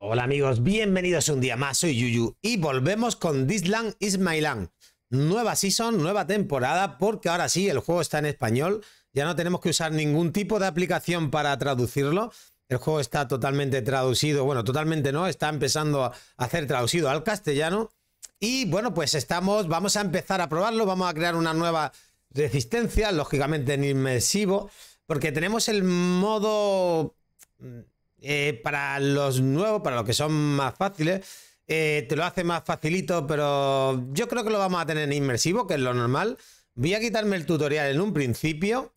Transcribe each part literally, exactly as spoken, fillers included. Hola amigos, bienvenidos un día más, soy Yuyu y volvemos con This Land Is My Land. Nueva season, nueva temporada, porque ahora sí el juego está en español, ya no tenemos que usar ningún tipo de aplicación para traducirlo. El juego está totalmente traducido, bueno, totalmente no, está empezando a hacer traducido al castellano. Y bueno, pues estamos, vamos a empezar a probarlo, vamos a crear una nueva resistencia, lógicamente en inmersivo, porque tenemos el modo... Eh, para los nuevos, para los que son más fáciles, eh, te lo hace más facilito, pero yo creo que lo vamos a tener en inmersivo, que es lo normal. Voy a quitarme el tutorial en un principio,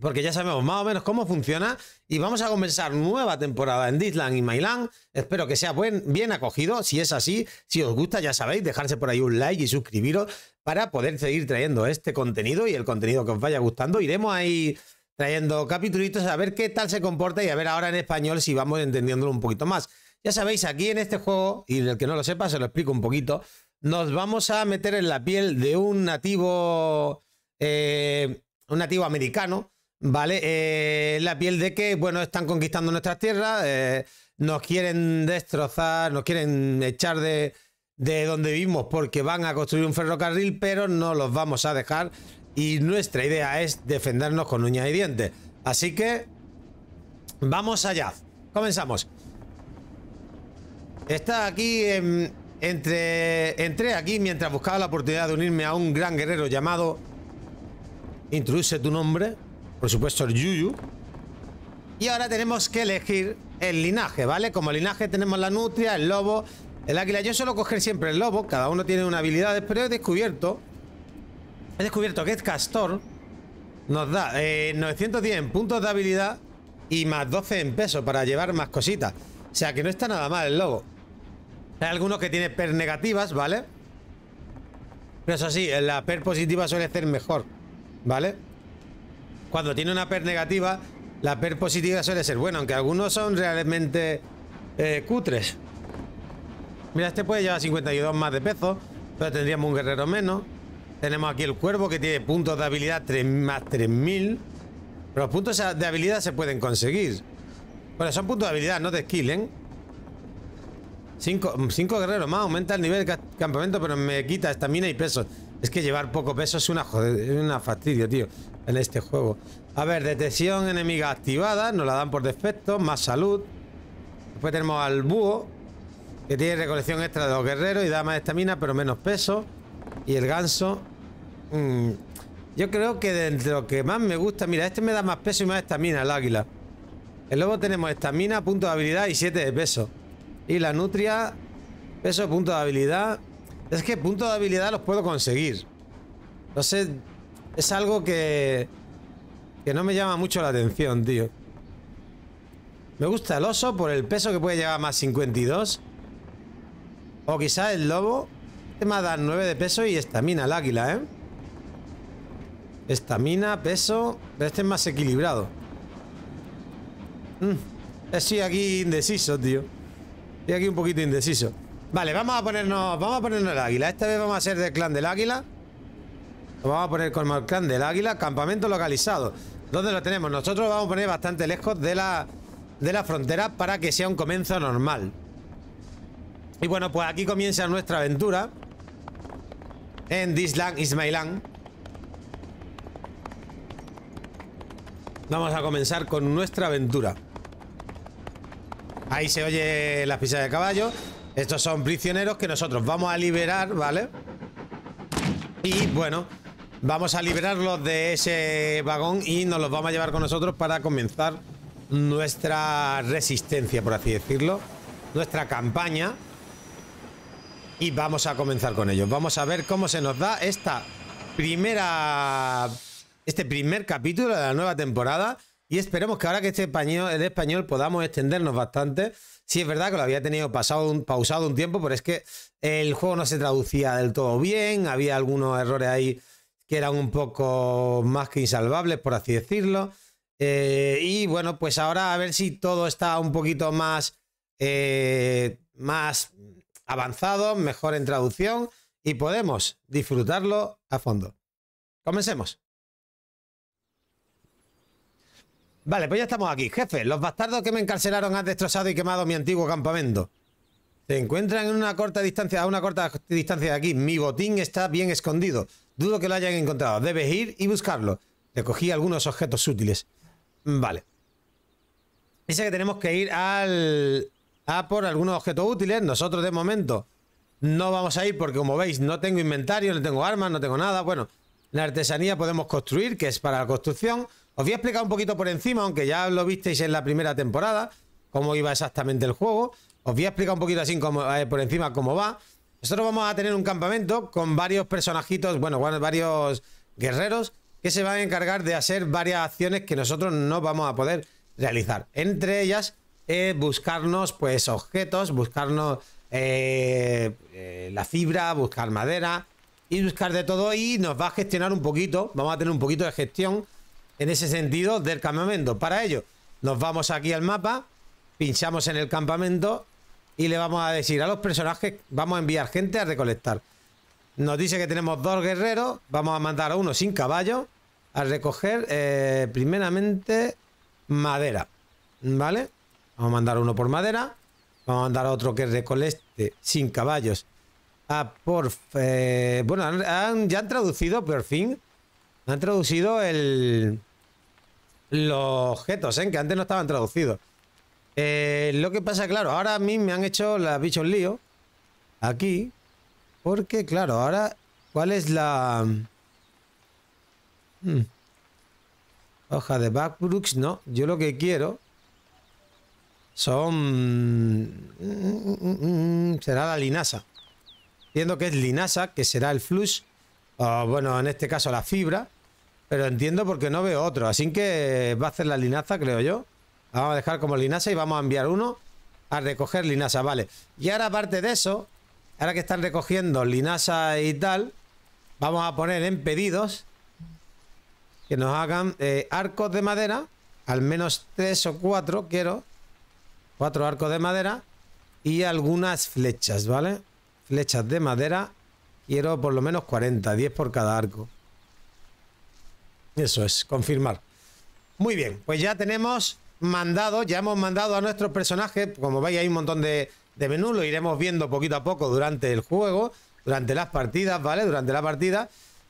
porque ya sabemos más o menos cómo funciona, y vamos a comenzar nueva temporada en This Land Is My Land. Espero que sea buen, bien acogido. Si es así, si os gusta, ya sabéis, dejarse por ahí un like y suscribiros para poder seguir trayendo este contenido y el contenido que os vaya gustando. Iremos ahí... trayendo capítulos a ver qué tal se comporta y a ver ahora en español si vamos entendiéndolo un poquito más. Ya sabéis, aquí en este juego, y el que no lo sepa se lo explico un poquito, nos vamos a meter en la piel de un nativo, eh, un nativo americano, ¿vale? Eh, la piel de que, bueno, están conquistando nuestras tierras, eh, nos quieren destrozar, nos quieren echar de, de donde vivimos porque van a construir un ferrocarril, pero no los vamos a dejar. Y nuestra idea es defendernos con uñas y dientes. Así que... vamos allá. Comenzamos. Está aquí... En, entre, entré aquí mientras buscaba la oportunidad de unirme a un gran guerrero llamado... Introduce tu nombre. Por supuesto, Yuyu. Y ahora tenemos que elegir el linaje, ¿vale? Como linaje tenemos la nutria, el lobo, el águila. Yo suelo coger siempre el lobo. Cada uno tiene una habilidad, pero he descubierto... He descubierto que el castor nos da eh, novecientos diez en puntos de habilidad y más doce en peso para llevar más cositas. O sea que no está nada mal el lobo. Hay algunos que tienen per negativas, ¿vale? Pero eso sí, la per positiva suele ser mejor, ¿vale? Cuando tiene una per negativa, la per positiva suele ser buena, aunque algunos son realmente eh, cutres. Mira, este puede llevar cincuenta y dos más de peso, pero tendríamos un guerrero menos. Tenemos aquí el cuervo que tiene puntos de habilidad tres más tres mil. Los puntos de habilidad se pueden conseguir. Bueno, son puntos de habilidad, no de skill, ¿eh? Cinco, cinco guerreros más. Aumenta el nivel de campamento, pero me quita estamina y peso. Es que llevar poco peso es una, joder, una fastidio, tío, en este juego. A ver, detección enemiga activada. Nos la dan por defecto. Más salud. Después tenemos al búho, que tiene recolección extra de los guerreros y da más estamina, pero menos peso. Y el ganso... Mmm, yo creo que de lo que más me gusta... Mira, este me da más peso y más estamina, el águila. El lobo tenemos estamina, punto de habilidad y siete de peso. Y la nutria... peso, punto de habilidad... Es que puntos de habilidad los puedo conseguir. Entonces... es algo que... que no me llama mucho la atención, tío. Me gusta el oso por el peso que puede llevar más cincuenta y dos. O quizás el lobo... Este me da nueve de peso y estamina el águila, ¿eh? Estamina, peso... Pero este es más equilibrado. Mm, estoy aquí indeciso, tío. Estoy aquí un poquito indeciso. Vale, vamos a ponernos... Vamos a ponernos el águila. Esta vez vamos a ser del clan del águila. Lo vamos a poner como el clan del águila. Campamento localizado. ¿Dónde lo tenemos? Nosotros lo vamos a poner bastante lejos de la... de la frontera para que sea un comienzo normal. Y bueno, pues aquí comienza nuestra aventura. En This Land Is My Land. Vamos a comenzar con nuestra aventura. Ahí se oye las pisadas de caballo. Estos son prisioneros que nosotros vamos a liberar, ¿vale? Y bueno, vamos a liberarlos de ese vagón y nos los vamos a llevar con nosotros para comenzar nuestra resistencia, por así decirlo. Nuestra campaña. Y vamos a comenzar con ellos. Vamos a ver cómo se nos da esta primera... Este primer capítulo de la nueva temporada. Y esperemos que ahora que este español, el español podamos extendernos bastante. Sí, es verdad que lo había tenido pasado un, pausado un tiempo, pero es que el juego no se traducía del todo bien. Había algunos errores ahí que eran un poco más que insalvables, por así decirlo. Eh, y bueno, pues ahora a ver si todo está un poquito más... Eh, más... avanzado, mejor en traducción y podemos disfrutarlo a fondo. Comencemos. Vale, pues ya estamos aquí, jefe. Los bastardos que me encarcelaron han destrozado y quemado mi antiguo campamento. Se encuentran en una corta distancia, a una corta distancia de aquí. Mi botín está bien escondido. Dudo que lo hayan encontrado. Debes ir y buscarlo. Recogí algunos objetos útiles. Vale. Dice que tenemos que ir al... a por algunos objetos útiles. Nosotros de momento no vamos a ir porque, como veis, no tengo inventario, no tengo armas, no tengo nada. Bueno, la artesanía podemos construir, que es para la construcción. Os voy a explicar un poquito por encima, aunque ya lo visteis en la primera temporada, cómo iba exactamente el juego. Os voy a explicar un poquito así como, eh, por encima cómo va. Nosotros vamos a tener un campamento con varios personajitos, bueno, varios guerreros que se van a encargar de hacer varias acciones que nosotros no vamos a poder realizar. Entre ellas, eh, buscarnos pues objetos, buscarnos eh, eh, la fibra, buscar madera y buscar de todo, y nos va a gestionar un poquito, vamos a tener un poquito de gestión en ese sentido del campamento. Para ello nos vamos aquí al mapa, pinchamos en el campamento y le vamos a decir a los personajes, vamos a enviar gente a recolectar. Nos dice que tenemos dos guerreros, vamos a mandar a uno sin caballo a recoger eh, primeramente madera, ¿vale? Vamos a mandar a uno por madera, vamos a mandar a otro que recolecte sin caballos a por... Eh, bueno, han, han, ya han traducido por fin. Han traducido el, los objetos, ¿eh? Que antes no estaban traducidos. Eh, lo que pasa, claro, ahora a mí me han hecho la bicho un lío aquí. Porque, claro, ahora, ¿cuál es la...? Hmm. Hoja de Backbrooks, no. Yo lo que quiero son... será la linaza. Entiendo que es linaza, que será el flush. O, bueno, en este caso la fibra. Pero entiendo porque no veo otro. Así que va a hacer la linaza, creo yo. La vamos a dejar como linaza y vamos a enviar uno a recoger linaza, vale. Y ahora, aparte de eso, ahora que están recogiendo linaza y tal, vamos a poner en pedidos que nos hagan eh, arcos de madera. Al menos tres o cuatro quiero. Cuatro arcos de madera y algunas flechas, ¿vale? Flechas de madera. Quiero por lo menos cuarenta, diez por cada arco. Eso es, confirmar. Muy bien, pues ya tenemos mandado, ya hemos mandado a nuestros personajes. Como veis, hay un montón de, de menús, lo iremos viendo poquito a poco durante el juego, durante las partidas, ¿vale? Durante la partida.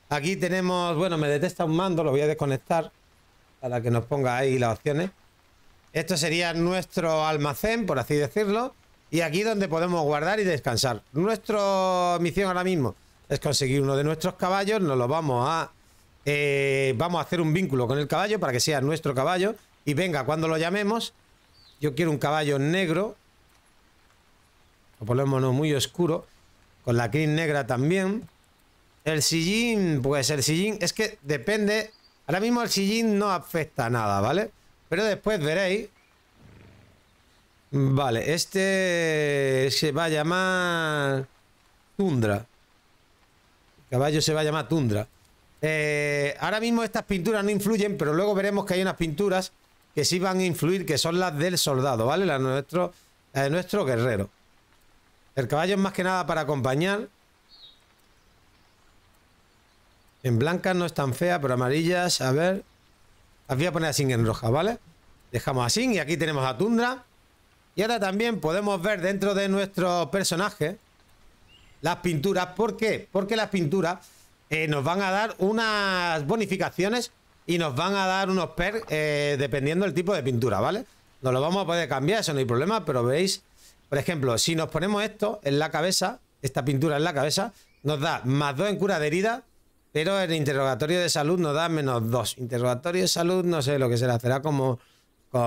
Aquí tenemos, bueno, me detesta un mando, lo voy a desconectar para que nos ponga ahí las opciones. Esto sería nuestro almacén, por así decirlo. Y aquí donde podemos guardar y descansar. Nuestra misión ahora mismo es conseguir uno de nuestros caballos. Nos lo vamos a... Eh, vamos a hacer un vínculo con el caballo para que sea nuestro caballo. Y venga, cuando lo llamemos... Yo quiero un caballo negro. O por lo menos muy oscuro. Con la crin negra también. El sillín... Pues el sillín... Es que depende... Ahora mismo el sillín no afecta a nada, ¿vale? Pero después veréis... Vale, este se va a llamar Tundra. El caballo se va a llamar Tundra. Eh, ahora mismo estas pinturas no influyen, pero luego veremos que hay unas pinturas que sí van a influir, que son las del soldado, ¿vale? La de nuestro, la de nuestro guerrero. El caballo es más que nada para acompañar. En blancas no es tan fea, pero amarillas, a ver. Las voy a poner así en roja, ¿vale? Dejamos así y aquí tenemos a Tundra. Y ahora también podemos ver dentro de nuestro personaje las pinturas. ¿Por qué? Porque las pinturas eh, nos van a dar unas bonificaciones y nos van a dar unos perks eh, dependiendo del tipo de pintura, ¿vale? Nos lo vamos a poder cambiar, eso no hay problema, pero veis, por ejemplo, si nos ponemos esto en la cabeza, esta pintura en la cabeza, nos da más dos en cura de herida, pero en interrogatorio de salud nos da menos dos. Interrogatorio de salud, no sé lo que será, será como...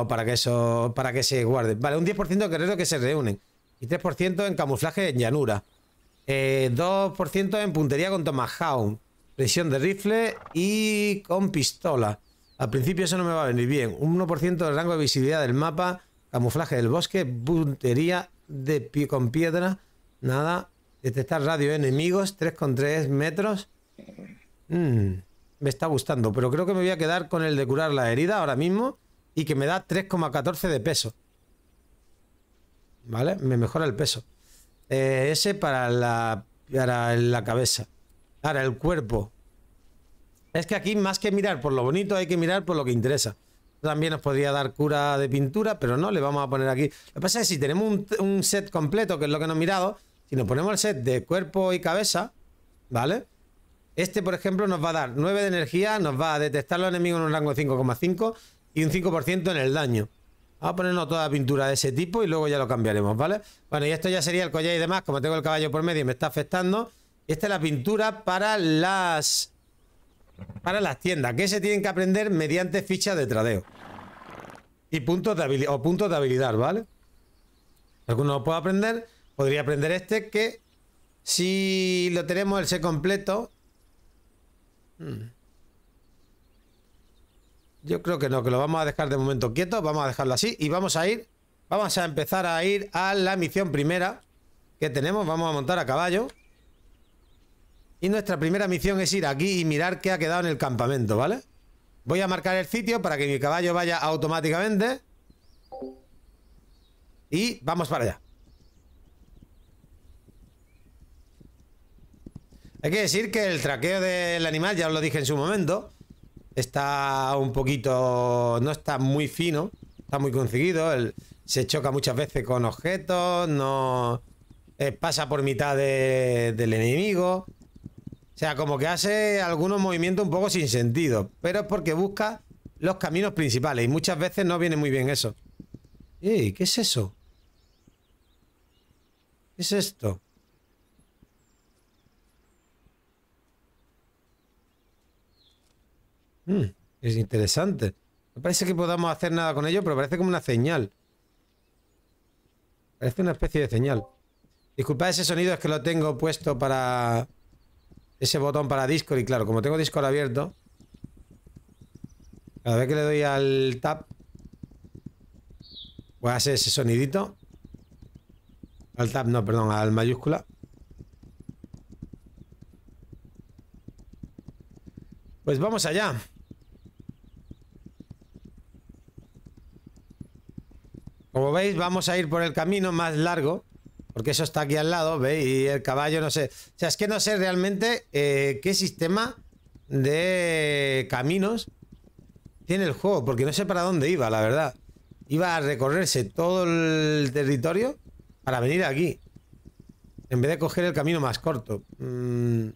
Para que, eso, para que se guarde. Vale, un diez por ciento de guerreros que se reúnen. Y tres por ciento en camuflaje en llanura. Eh, dos por ciento en puntería con Tomahawk. Presión de rifle y con pistola. Al principio eso no me va a venir bien. uno por ciento del rango de visibilidad del mapa. Camuflaje del bosque. Puntería de pie con piedra. Nada. Detectar radio enemigos. tres coma tres metros. Mm, me está gustando. Pero creo que me voy a quedar con el de curar la herida ahora mismo. Y que me da tres coma catorce de peso. ¿Vale? Me mejora el peso. Eh, ese para la, para la cabeza. Ahora, el cuerpo. Es que aquí, más que mirar por lo bonito, hay que mirar por lo que interesa. También nos podría dar cura de pintura, pero no, le vamos a poner aquí. Lo que pasa es que si tenemos un, un set completo, que es lo que no he mirado, si nos ponemos el set de cuerpo y cabeza, ¿vale? Este, por ejemplo, nos va a dar nueve de energía, nos va a detectar los enemigos en un rango de cinco coma cinco y un cinco por ciento en el daño. Vamos a ponernos toda la pintura de ese tipo y luego ya lo cambiaremos, ¿vale? Bueno, y esto ya sería el collar y demás, como tengo el caballo por medio y me está afectando. Esta es la pintura para las... para las tiendas, que se tienen que aprender mediante fichas de tradeo y puntos de habilidad, o puntos de habilidad, ¿vale? Algunos lo puedo aprender. Podría aprender este, que si lo tenemos el set completo... Hmm. Yo creo que no, que lo vamos a dejar de momento quieto. Vamos a dejarlo así y vamos a ir... Vamos a empezar a ir a la misión primera que tenemos. Vamos a montar a caballo. Y nuestra primera misión es ir aquí y mirar qué ha quedado en el campamento, ¿vale? Voy a marcar el sitio para que mi caballo vaya automáticamente. Y vamos para allá. Hay que decir que el traqueo del animal, ya os lo dije en su momento, está un poquito... no está muy fino, está muy conseguido. El, se choca muchas veces con objetos, no eh, pasa por mitad de, del enemigo... O sea, como que hace algunos movimientos un poco sin sentido. Pero es porque busca los caminos principales. Y muchas veces no viene muy bien eso. ¡Ey! ¿Qué es eso? ¿Qué es esto? Mm, es interesante. No parece que podamos hacer nada con ello, pero parece como una señal. Parece una especie de señal. Disculpad ese sonido, es que lo tengo puesto para... ese botón para Discord y claro, como tengo Discord abierto, cada vez que le doy al tab pues hace ese sonidito. Al tab no, perdón, al mayúscula. Pues vamos allá. Como veis, vamos a ir por el camino más largo, porque eso está aquí al lado, ¿veis? Y el caballo, no sé. O sea, es que no sé realmente eh, qué sistema de caminos tiene el juego, porque no sé para dónde iba, la verdad. Iba a recorrerse todo el territorio para venir aquí, en vez de coger el camino más corto. Mm.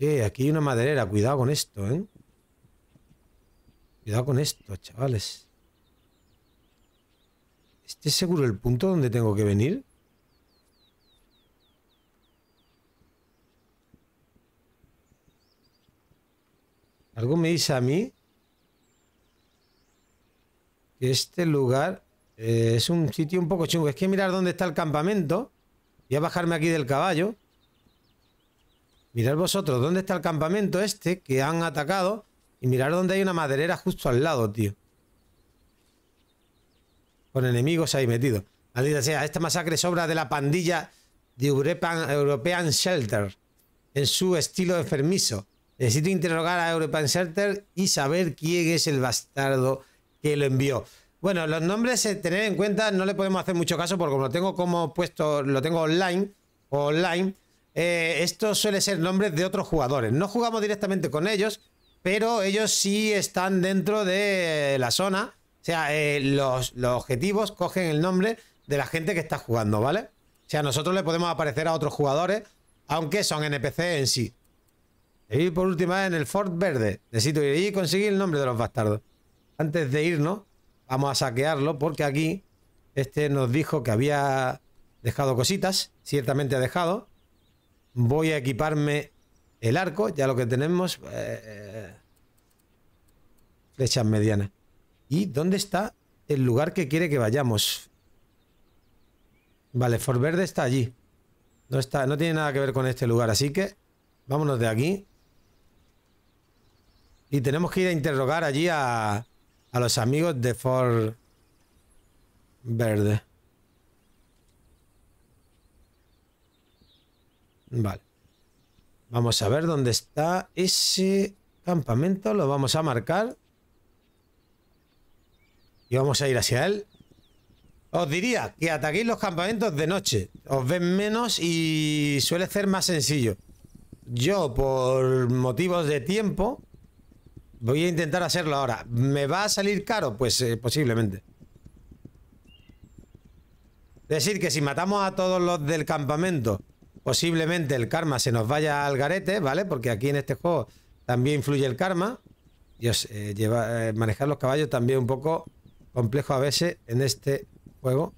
Eh, aquí hay una maderera. Cuidado con esto, ¿eh? Cuidado con esto, chavales. ¿Este es seguro el punto donde tengo que venir? Algo me dice a mí que este lugar eh, es un sitio un poco chungo. Es que mirar dónde está el campamento. Voy a bajarme aquí del caballo. Mirad vosotros dónde está el campamento este que han atacado. Y mirar dónde hay una maderera justo al lado, tío. Con enemigos ahí metidos. Maldita sea, esta masacre es obra de la pandilla de European, European Shelter en su estilo enfermizo. Necesito interrogar a European Shelter y saber quién es el bastardo que lo envió. Bueno, los nombres, tener en cuenta, no le podemos hacer mucho caso porque como lo tengo como puesto, lo tengo online, online eh, esto suele ser nombres de otros jugadores. No jugamos directamente con ellos, pero ellos sí están dentro de la zona. O sea, eh, los, los objetivos cogen el nombre de la gente que está jugando, ¿vale? O sea, nosotros le podemos aparecer a otros jugadores, aunque son N P C en sí. Debo ir por última vez en el Fort Verde. Necesito ir y conseguir el nombre de los bastardos. Antes de irnos, vamos a saquearlo, porque aquí este nos dijo que había dejado cositas. Ciertamente ha dejado. Voy a equiparme el arco, ya lo que tenemos. Eh, flechas medianas. ¿Y dónde está el lugar que quiere que vayamos? Vale, Fort Verde está allí. No, está, no tiene nada que ver con este lugar, así que vámonos de aquí. Y tenemos que ir a interrogar allí a, a los amigos de Fort Verde. Vale. Vamos a ver dónde está ese campamento. Lo vamos a marcar. Y vamos a ir hacia él. Os diría que ataquéis los campamentos de noche. Os ven menos y suele ser más sencillo. Yo, por motivos de tiempo, Voy a intentar hacerlo ahora. ¿Me va a salir caro? Pues eh, posiblemente. Es decir, que si matamos a todos los del campamento, posiblemente el karma se nos vaya al garete, ¿vale? Porque aquí en este juego también influye el karma. Dios, eh, lleva, eh, manejar los caballos también un poco complejo a veces en este juego.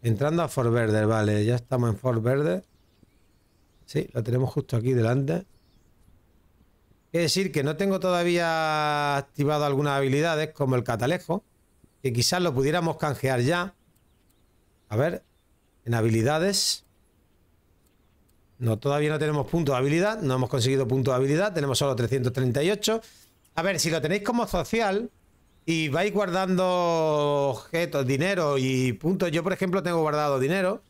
Entrando a Fort Verde, vale, ya estamos en Fort Verde. Sí, lo tenemos justo aquí delante. Es decir, que no tengo todavía activado algunas habilidades, como el catalejo, que quizás lo pudiéramos canjear ya. A ver, en habilidades. No, todavía no tenemos puntos de habilidad, no hemos conseguido puntos de habilidad, tenemos solo trescientos treinta y ocho. A ver, si lo tenéis como social y vais guardando objetos, dinero y puntos. Yo, por ejemplo, tengo guardado dinero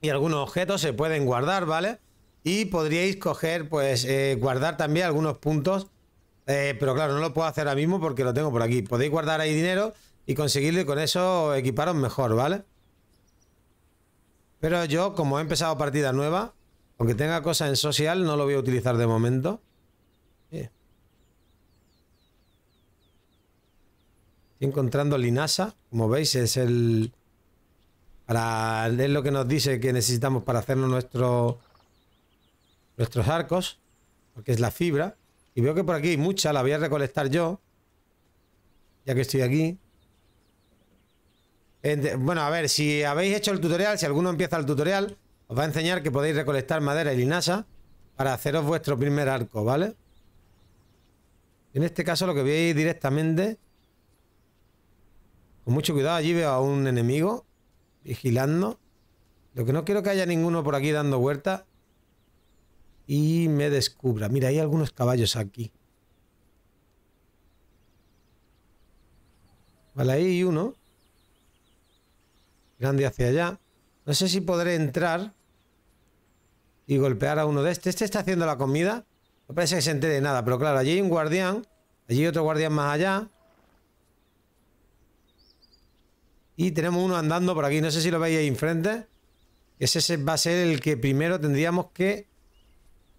y algunos objetos se pueden guardar, ¿vale? Y podríais coger, pues, eh, guardar también algunos puntos. Eh, pero claro, no lo puedo hacer ahora mismo porque lo tengo por aquí. Podéis guardar ahí dinero y conseguirlo y con eso equiparos mejor, ¿vale? Pero yo, como he empezado partida nueva, aunque tenga cosas en social, no lo voy a utilizar de momento. Sí. Estoy encontrando Linasa. Como veis, es el... Para... Es lo que nos dice que necesitamos para hacernos nuestro... nuestros arcos, porque es la fibra. Y veo que por aquí hay mucha, la voy a recolectar yo, ya que estoy aquí. Bueno, a ver, si habéis hecho el tutorial, si alguno empieza el tutorial, os va a enseñar que podéis recolectar madera y linasa para haceros vuestro primer arco, ¿vale? En este caso lo que voy a ir directamente, con mucho cuidado. Allí veo a un enemigo vigilando. Lo que no quiero que haya ninguno por aquí dando vueltas y me descubra. Mira, hay algunos caballos aquí. Vale, ahí hay uno grande hacia allá. No sé si podré entrar y golpear a uno de este. Este está haciendo la comida. No parece que se entere de nada, pero claro, allí hay un guardián. Allí hay otro guardián más allá. Y tenemos uno andando por aquí. No sé si lo veis ahí enfrente. Ese va a ser el que primero tendríamos que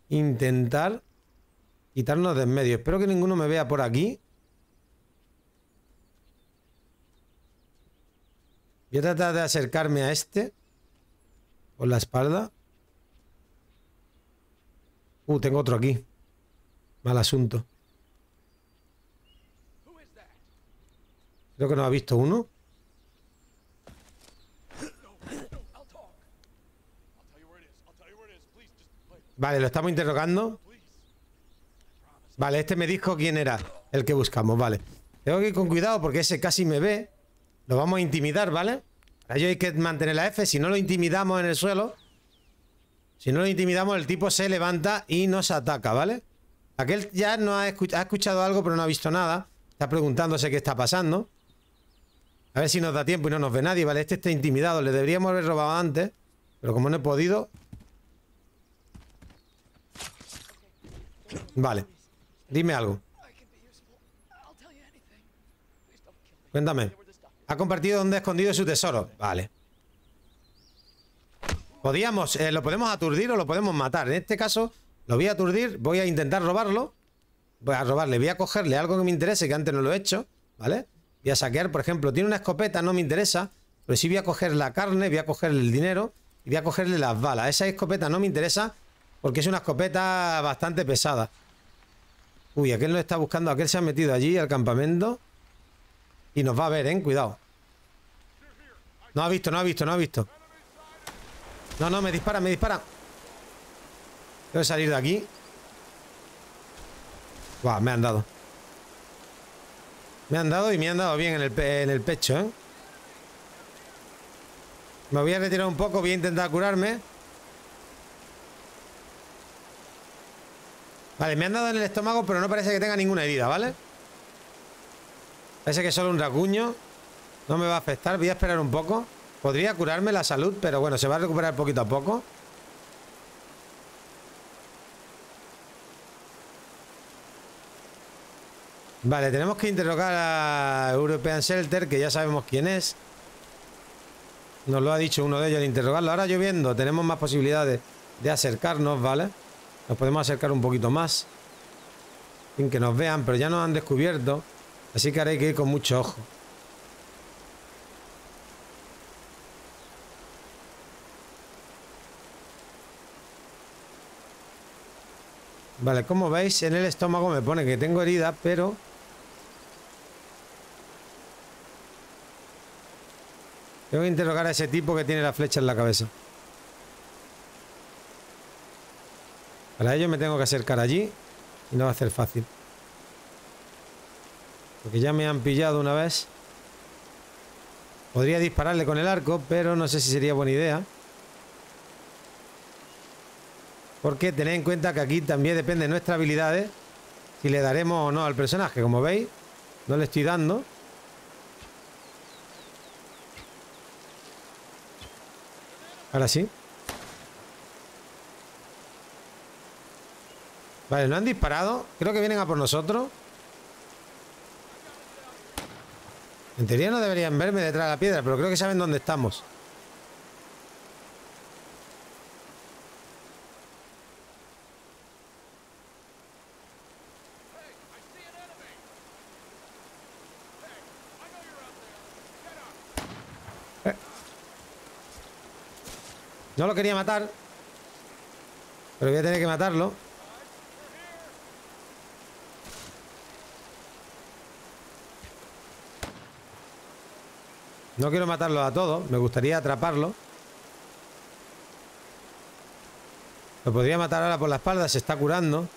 intentar quitarnos de en medio. Espero que ninguno me vea por aquí. Voy a tratar de acercarme a este por la espalda. Uh, tengo otro aquí. Mal asunto. Creo que no ha visto uno. Vale, lo estamos interrogando. Vale, este me dijo quién era el que buscamos, vale. Tengo que ir con cuidado porque ese casi me ve. Lo vamos a intimidar, ¿vale? Para ello hay que mantener la F. Si no lo intimidamos en el suelo, si no lo intimidamos, el tipo se levanta y nos ataca, ¿vale? Aquel ya no ha, escuch- ha escuchado algo pero no ha visto nada. Está preguntándose qué está pasando. A ver si nos da tiempo y no nos ve nadie, ¿vale? Este está intimidado. Le deberíamos haber robado antes, pero como no he podido... Vale, dime algo. Cuéntame. Ha compartido donde ha escondido su tesoro. Vale. Podíamos, eh, lo podemos aturdir o lo podemos matar. En este caso, lo voy a aturdir. Voy a intentar robarlo. Voy a robarle, voy a cogerle algo que me interese, que antes no lo he hecho, ¿vale? Voy a saquear, por ejemplo, tiene una escopeta, no me interesa. Pero sí voy a coger la carne, voy a cogerle el dinero y voy a cogerle las balas. Esa escopeta no me interesa porque es una escopeta bastante pesada. Uy, aquel lo está buscando. Aquel se ha metido allí al campamento y nos va a ver, ¿eh? Cuidado. No ha visto, no ha visto, no ha visto. No, no, me dispara, me dispara. Tengo que salir de aquí. Guau, me han dado. Me han dado y me han dado bien en el, pe en el pecho, ¿eh? Me voy a retirar un poco, voy a intentar curarme. Vale, me han dado en el estómago, pero no parece que tenga ninguna herida, ¿vale? Parece que solo un rasguño. No me va a afectar, voy a esperar un poco. Podría curarme la salud, pero bueno, se va a recuperar poquito a poco. Vale, tenemos que interrogar a European Shelter, que ya sabemos quién es. Nos lo ha dicho uno de ellos al interrogarlo. Ahora lloviendo, tenemos más posibilidades de acercarnos, ¿vale? Nos podemos acercar un poquito más. sin que nos vean, pero ya nos han descubierto, así que ahora hay que ir con mucho ojo. Vale, como veis, en el estómago me pone que tengo herida, pero... tengo que interrogar a ese tipo que tiene la flecha en la cabeza. Para ello me tengo que acercar allí y no va a ser fácil. Porque ya me han pillado una vez. Podría dispararle con el arco, pero no sé si sería buena idea. Porque tened en cuenta que aquí también depende de nuestras habilidades si le daremos o no al personaje. Como veis, no le estoy dando. Ahora sí. Vale, no han disparado. Creo que vienen a por nosotros. En teoría no deberían verme detrás de la piedra, pero creo que saben dónde estamos. No lo quería matar, pero voy a tener que matarlo. No quiero matarlo a todos, me gustaría atraparlo. Lo podría matar ahora por la espalda, se está curando.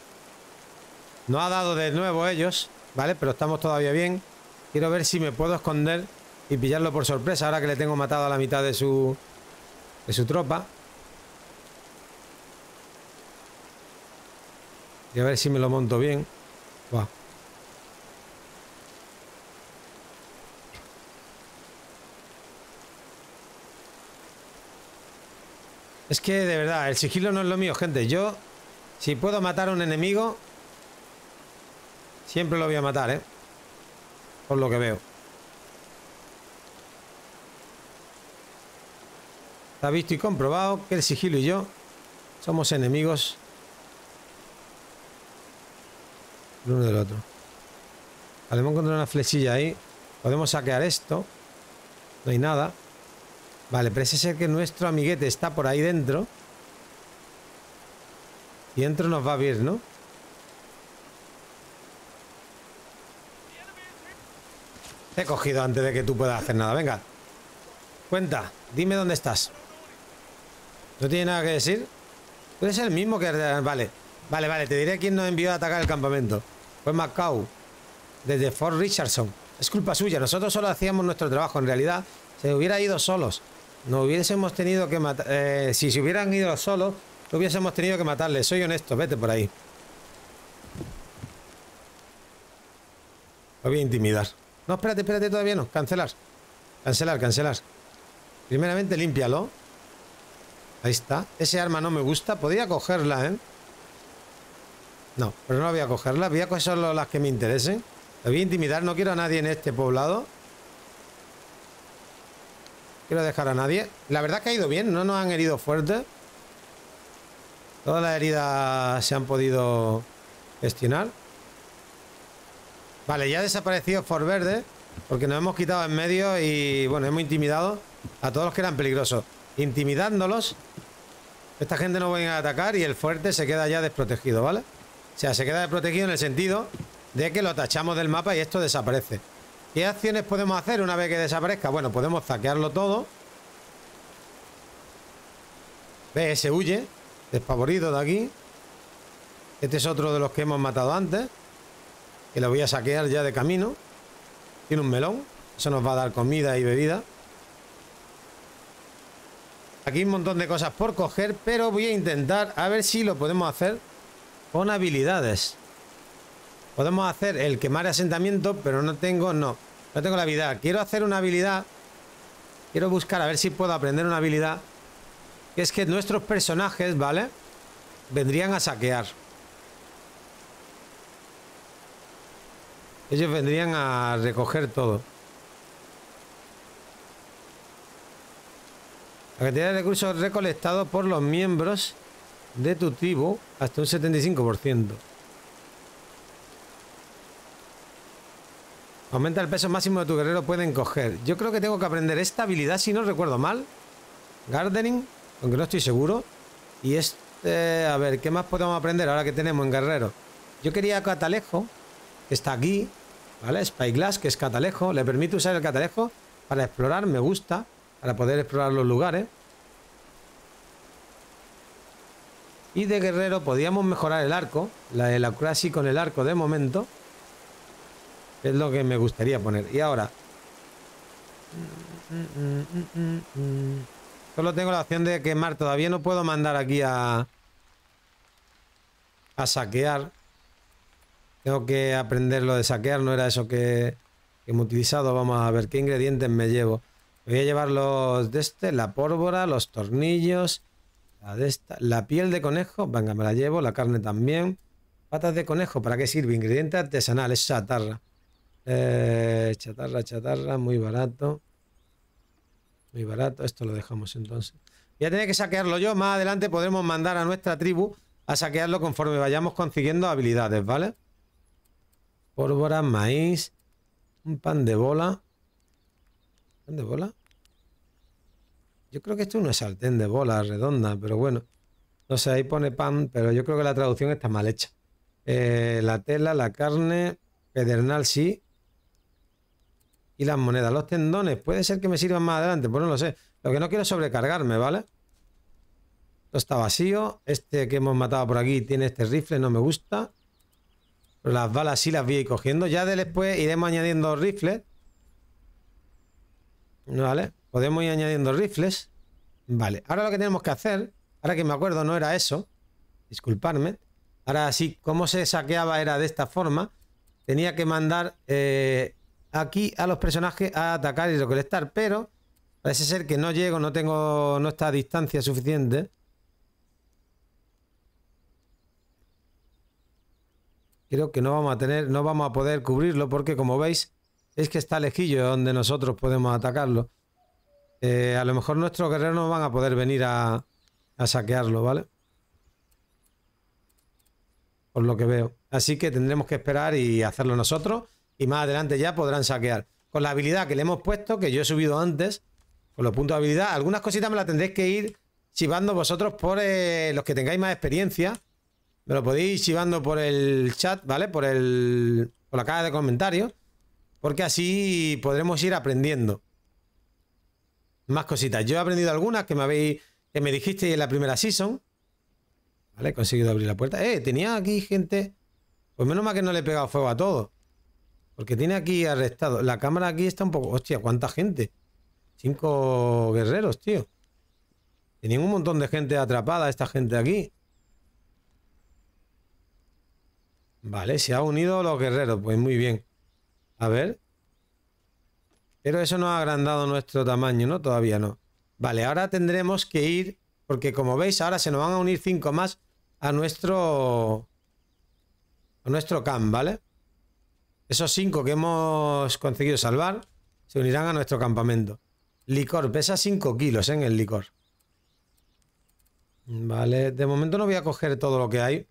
No ha dado de nuevo ellos, ¿vale? Pero estamos todavía bien. Quiero ver si me puedo esconder y pillarlo por sorpresa ahora que le tengo matado a la mitad de su... de su tropa. Y a ver si me lo monto bien. Buah. Es que de verdad, el sigilo no es lo mío, gente. Yo, si puedo matar a un enemigo, siempre lo voy a matar, ¿eh? Por lo que veo. Está visto y comprobado que el sigilo y yo somos enemigos el uno del otro. Vale, hemos encontrado una flechilla ahí. Podemos saquear esto. No hay nada. Vale, parece ser que nuestro amiguete está por ahí dentro. Y dentro nos va a abrir, ¿no? Te he cogido antes de que tú puedas hacer nada. Venga. Cuenta. Dime dónde estás. ¿No tiene nada que decir? Tú eres el mismo que... Vale, vale, vale, te diré quién nos envió a atacar el campamento. Fue Macau, desde Fort Richardson. Es culpa suya, nosotros solo hacíamos nuestro trabajo. En realidad, se hubiera ido solos. No hubiésemos tenido que matar... Eh, si se hubieran ido solos, no hubiésemos tenido que matarles. Soy honesto, vete por ahí. Lo voy a intimidar. No, espérate, espérate, todavía no. Cancelar. Cancelar, cancelar. Primeramente, límpialo. Ahí está. Ese arma no me gusta. Podría cogerla, ¿eh? No, pero no voy a cogerla. Voy a coger solo las que me interesen. La voy a intimidar. No quiero a nadie en este poblado. Quiero dejar a nadie. La verdad que ha ido bien. No nos han herido fuerte. Todas las heridas se han podido gestionar. Vale, ya ha desaparecido Fort Verde. Porque nos hemos quitado en medio y, bueno, hemos intimidado a todos los que eran peligrosos. Intimidándolos, esta gente no va a atacar y el fuerte se queda ya desprotegido, ¿vale? O sea, se queda desprotegido en el sentido de que lo tachamos del mapa y esto desaparece. ¿Qué acciones podemos hacer una vez que desaparezca? Bueno, podemos saquearlo todo. Ve, se huye, despavorido de aquí. Este es otro de los que hemos matado antes, que lo voy a saquear ya de camino. Tiene un melón, eso nos va a dar comida y bebida. Aquí hay un montón de cosas por coger, pero voy a intentar a ver si lo podemos hacer con habilidades. Podemos hacer el quemar asentamiento, pero no tengo, no, no tengo la habilidad. Quiero hacer una habilidad, quiero buscar a ver si puedo aprender una habilidad, que es que nuestros personajes, ¿vale? Vendrían a saquear. Ellos vendrían a recoger todo. La cantidad de recursos recolectados por los miembros de tu tribu hasta un setenta y cinco por ciento. Aumenta el peso máximo de tu guerrero, pueden coger. Yo creo que tengo que aprender esta habilidad, si no recuerdo mal. Gardening, aunque no estoy seguro. Y este... A ver, ¿qué más podemos aprender ahora que tenemos en guerrero? Yo quería catalejo, que está aquí, ¿vale? Spyglass, que es catalejo. Le permite usar el catalejo para explorar, me gusta. Para poder explorar los lugares. Y de guerrero podíamos mejorar el arco. La de la Crassi con el arco de momento. Es lo que me gustaría poner. Y ahora... Solo tengo la opción de quemar. Todavía no puedo mandar aquí a... A saquear. Tengo que aprender lo de saquear. No era eso que, que hemos utilizado. Vamos a ver qué ingredientes me llevo. Voy a llevar los de este. La pólvora, los tornillos... La, de esta, la piel de conejo, venga, me la llevo, la carne también. Patas de conejo, ¿para qué sirve? Ingrediente artesanal, es chatarra. Eh, chatarra, chatarra, muy barato. Muy barato, esto lo dejamos entonces. Voy a tener que saquearlo yo, más adelante podremos mandar a nuestra tribu a saquearlo conforme vayamos consiguiendo habilidades, ¿vale? Pólvora, maíz, un pan de bola. ¿Pan de bola? Yo creo que esto es una sartén de bola redonda, pero bueno. No sé, ahí pone pan, pero yo creo que la traducción está mal hecha. Eh, la tela, la carne, pedernal sí. Y las monedas, los tendones. Puede ser que me sirvan más adelante, pues no lo sé. Lo que no quiero es sobrecargarme, ¿vale? Esto está vacío. Este que hemos matado por aquí tiene este rifle, no me gusta. Pero las balas sí las voy a ir cogiendo. Ya de después iremos añadiendo rifles. ¿Vale? Podemos ir añadiendo rifles. Vale, ahora lo que tenemos que hacer, ahora que me acuerdo no era eso, disculparme. Ahora sí, como se saqueaba era de esta forma. Tenía que mandar eh, aquí a los personajes a atacar y recolectar, pero parece ser que no llego, no tengo, no está a distancia suficiente. Creo que no vamos a tener, no vamos a poder cubrirlo porque como veis es que está lejillo donde nosotros podemos atacarlo. Eh, a lo mejor nuestros guerreros no van a poder venir a, a saquearlo, ¿vale? Por lo que veo. Así que tendremos que esperar y hacerlo nosotros. Y más adelante ya podrán saquear. Con la habilidad que le hemos puesto, que yo he subido antes, con los puntos de habilidad, algunas cositas me las tendréis que ir chivando vosotros por eh, los que tengáis más experiencia. Me lo podéis ir chivando por el chat, ¿vale? Por, el, por la caja de comentarios. Porque así podremos ir aprendiendo más cositas. Yo he aprendido algunas que me habéis que me dijisteis en la primera season. Vale, he conseguido abrir la puerta. Eh, tenía aquí gente. Pues menos mal que no le he pegado fuego a todo. Porque tiene aquí arrestado. La cámara aquí está un poco... Hostia, ¿cuánta gente? Cinco guerreros, tío. Tenían un montón de gente atrapada esta gente aquí. Vale, se han unido los guerreros. Pues muy bien. A ver... Pero eso no ha agrandado nuestro tamaño, ¿no? Todavía no. Vale, ahora tendremos que ir... Porque como veis, ahora se nos van a unir cinco más a nuestro... A nuestro camp, ¿vale? Esos cinco que hemos conseguido salvar se unirán a nuestro campamento. Licor, pesa cinco kilos, ¿eh? En el licor. Vale, de momento no voy a coger todo lo que hay.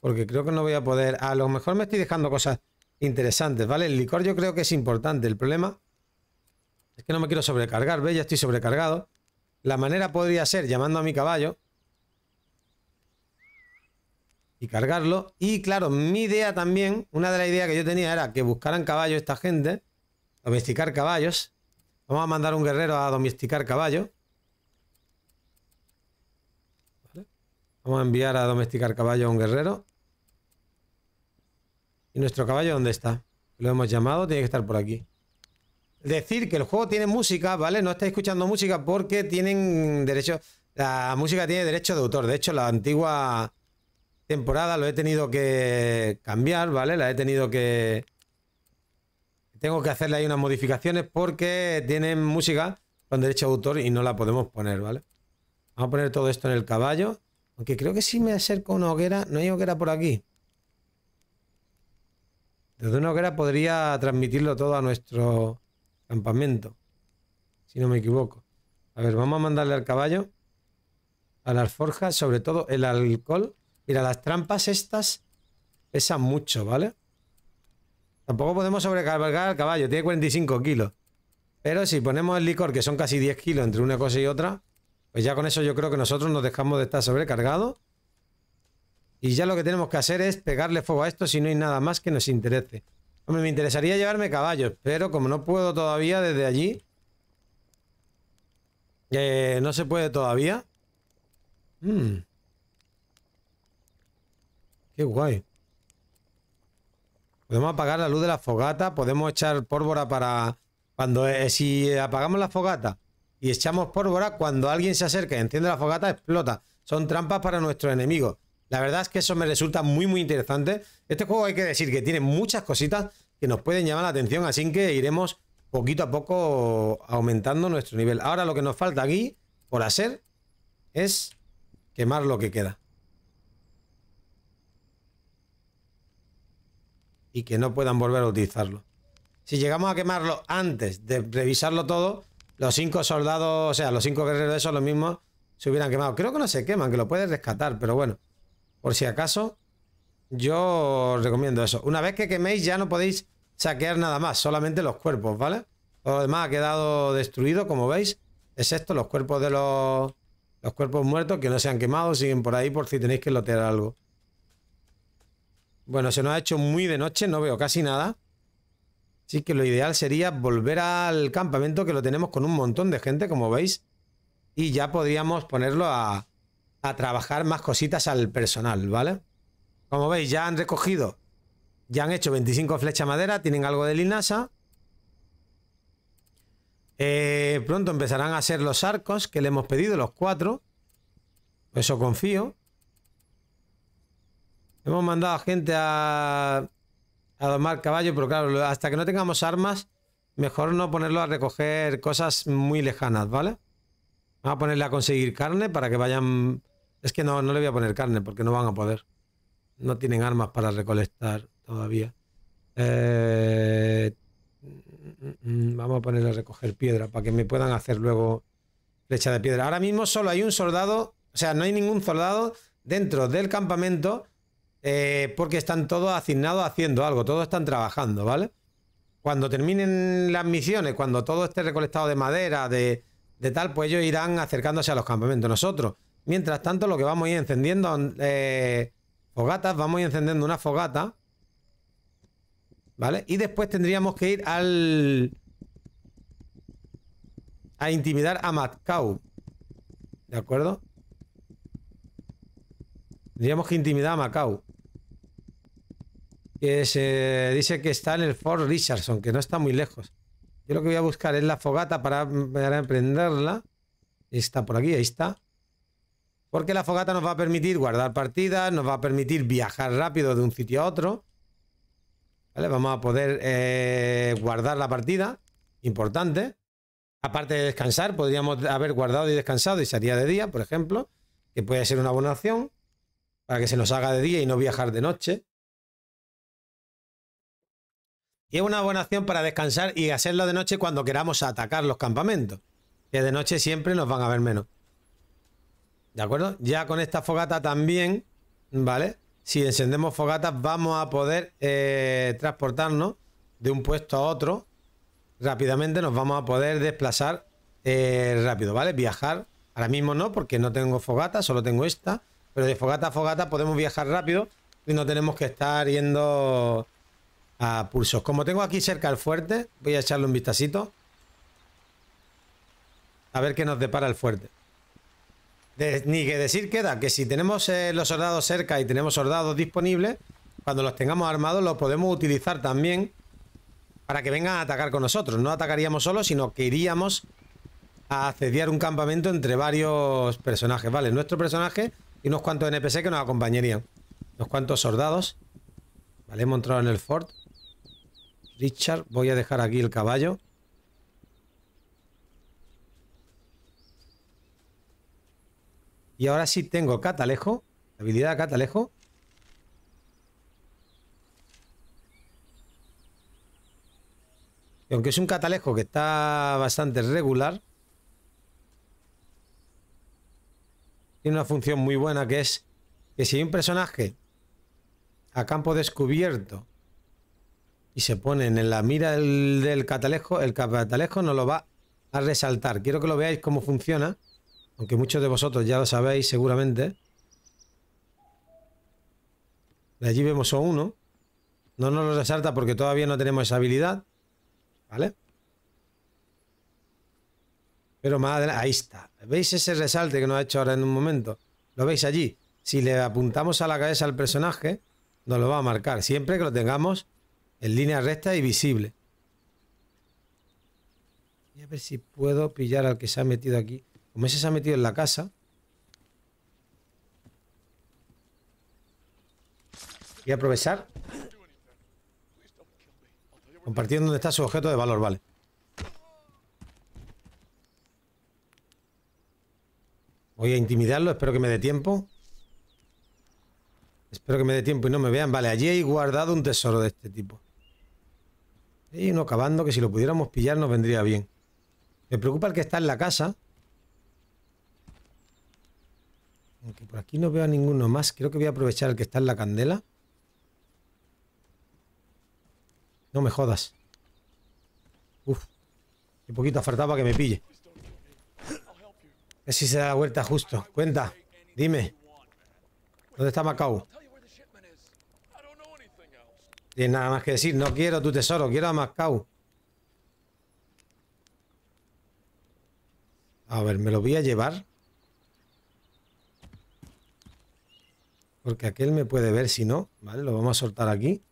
Porque creo que no voy a poder... A lo mejor me estoy dejando cosas interesantes, ¿vale? El licor yo creo que es importante. El problema... Es que no me quiero sobrecargar, ¿ves? Ya estoy sobrecargado. La manera podría ser llamando a mi caballo. Y cargarlo. Y claro, mi idea también, una de las ideas que yo tenía era que buscaran caballos esta gente. Domesticar caballos. Vamos a mandar un guerrero a domesticar caballos. ¿Vale? Vamos a enviar a domesticar caballos a un guerrero. ¿Y nuestro caballo dónde está? Lo hemos llamado, tiene que estar por aquí. Decir que el juego tiene música, ¿vale? No estáis escuchando música porque tienen derecho... La música tiene derecho de autor. De hecho, la antigua temporada lo he tenido que cambiar, ¿vale? La he tenido que... Tengo que hacerle ahí unas modificaciones porque tienen música con derecho de autor y no la podemos poner, ¿vale? Vamos a poner todo esto en el caballo. Aunque creo que si me acerco a una hoguera... No hay hoguera por aquí. Desde una hoguera podría transmitirlo todo a nuestro... campamento, si no me equivoco. A ver, vamos a mandarle al caballo, a las forjas, sobre todo el alcohol. Mira, las trampas estas pesan mucho, ¿vale? Tampoco podemos sobrecargar el caballo, tiene cuarenta y cinco kilos. Pero si ponemos el licor, que son casi diez kilos entre una cosa y otra, pues ya con eso yo creo que nosotros nos dejamos de estar sobrecargados. Y ya lo que tenemos que hacer es pegarle fuego a esto si no hay nada más que nos interese. Hombre, me interesaría llevarme caballos, pero como no puedo todavía desde allí... Eh, no se puede todavía. Mm. Qué guay. Podemos apagar la luz de la fogata, podemos echar pólvora para... cuando eh, si apagamos la fogata y echamos pólvora, cuando alguien se acerca y enciende la fogata, explota. Son trampas para nuestros enemigos. La verdad es que eso me resulta muy muy interesante. Este juego hay que decir que tiene muchas cositas que nos pueden llamar la atención, así que iremos poquito a poco aumentando nuestro nivel. Ahora lo que nos falta aquí por hacer es quemar lo que queda. Y que no puedan volver a utilizarlo. Si llegamos a quemarlo antes de revisarlo todo, los cinco soldados, o sea, los cinco guerreros esos, los mismos, se hubieran quemado. Creo que no se queman, que lo puedes rescatar, pero bueno. Por si acaso, yo os recomiendo eso. Una vez que queméis ya no podéis saquear nada más, solamente los cuerpos, ¿vale? Todo lo demás ha quedado destruido, como veis, excepto los cuerpos de los, los cuerpos muertos que no se han quemado, siguen por ahí por si tenéis que lotear algo. Bueno, se nos ha hecho muy de noche, no veo casi nada. Así que lo ideal sería volver al campamento, que lo tenemos con un montón de gente, como veis, y ya podríamos ponerlo a... a trabajar más cositas al personal, ¿vale? Como veis, ya han recogido, ya han hecho veinticinco flechas madera, tienen algo de linaza. Eh, pronto empezarán a hacer los arcos que le hemos pedido, los cuatro. Eso confío. Hemos mandado a gente a, a domar caballo, pero claro, hasta que no tengamos armas, mejor no ponerlo a recoger cosas muy lejanas, ¿vale? Vamos a ponerle a conseguir carne para que vayan... Es que no, no le voy a poner carne porque no van a poder. No tienen armas para recolectar todavía. Eh... Vamos a ponerle a recoger piedra para que me puedan hacer luego flecha de piedra. Ahora mismo solo hay un soldado, o sea, no hay ningún soldado dentro del campamento eh, porque están todos asignados haciendo algo, todos están trabajando, ¿vale? Cuando terminen las misiones, cuando todo esté recolectado de madera, de... de tal, pues ellos irán acercándose a los campamentos. Nosotros, mientras tanto, lo que vamos a ir encendiendo eh, fogatas, vamos a ir encendiendo una fogata, ¿vale? Y después tendríamos que ir al... a intimidar a Macau, ¿de acuerdo? Tendríamos que intimidar a Macau, que se dice que está en el Fort Richardson, que no está muy lejos. Yo lo que voy a buscar es la fogata para, para prenderla. Está por aquí, ahí está. Porque la fogata nos va a permitir guardar partidas, nos va a permitir viajar rápido de un sitio a otro. ¿Vale? Vamos a poder eh, guardar la partida. Importante. Aparte de descansar, podríamos haber guardado y descansado y sería de día, por ejemplo. Que puede ser una buena opción para que se nos haga de día y no viajar de noche. Y es una buena acción para descansar y hacerlo de noche cuando queramos atacar los campamentos, que de noche siempre nos van a ver menos. ¿De acuerdo? Ya con esta fogata también, ¿vale? Si encendemos fogatas vamos a poder eh, transportarnos de un puesto a otro rápidamente, nos vamos a poder desplazar eh, rápido, ¿vale? Viajar, ahora mismo no, porque no tengo fogata, solo tengo esta, pero de fogata a fogata podemos viajar rápido y no tenemos que estar yendo... a pulsos. Como tengo aquí cerca el fuerte, voy a echarle un vistacito a ver qué nos depara el fuerte. De, ni que decir queda que si tenemos eh, los soldados cerca y tenemos soldados disponibles, cuando los tengamos armados los podemos utilizar también para que vengan a atacar con nosotros. No atacaríamos solo, sino que iríamos a asediar un campamento entre varios personajes, ¿vale? Nuestro personaje y unos cuantos N P C que nos acompañarían, unos cuantos soldados. Vale, hemos entrado en el fort Richard, voy a dejar aquí el caballo. Y ahora sí tengo catalejo, la habilidad de catalejo. Y aunque es un catalejo que está bastante regular, tiene una función muy buena que es que si hay un personaje a campo descubierto y se ponen en la mira del, del catalejo, el catalejo nos lo va a resaltar. Quiero que lo veáis cómo funciona, aunque muchos de vosotros ya lo sabéis seguramente. De allí vemos a uno. No nos lo resalta porque todavía no tenemos esa habilidad, ¿vale? Pero más adelante, ahí está. ¿Veis ese resalte que nos ha hecho ahora en un momento? Lo veis allí. Si le apuntamos a la cabeza al personaje, nos lo va a marcar. Siempre que lo tengamos en línea recta y visible. Voy a ver si puedo pillar al que se ha metido aquí. Como ese se ha metido en la casa. Voy a aprovechar. Compartiendo donde está su objeto de valor, vale. Voy a intimidarlo, espero que me dé tiempo. Espero que me dé tiempo y no me vean. Vale, allí hay guardado un tesoro de este tipo. Hay uno cavando que si lo pudiéramos pillar nos vendría bien. Me preocupa el que está en la casa. Aunque por aquí no veo a ninguno más. Creo que voy a aprovechar el que está en la candela. No me jodas. Uf. Qué poquito ha faltado para que me pille. A ver si se da la vuelta justo. Cuenta, dime. ¿Dónde está Macau? Tienes nada más que decir. No quiero tu tesoro, quiero a Macau. A ver, me lo voy a llevar. Porque aquel me puede ver si no. Vale, lo vamos a soltar aquí.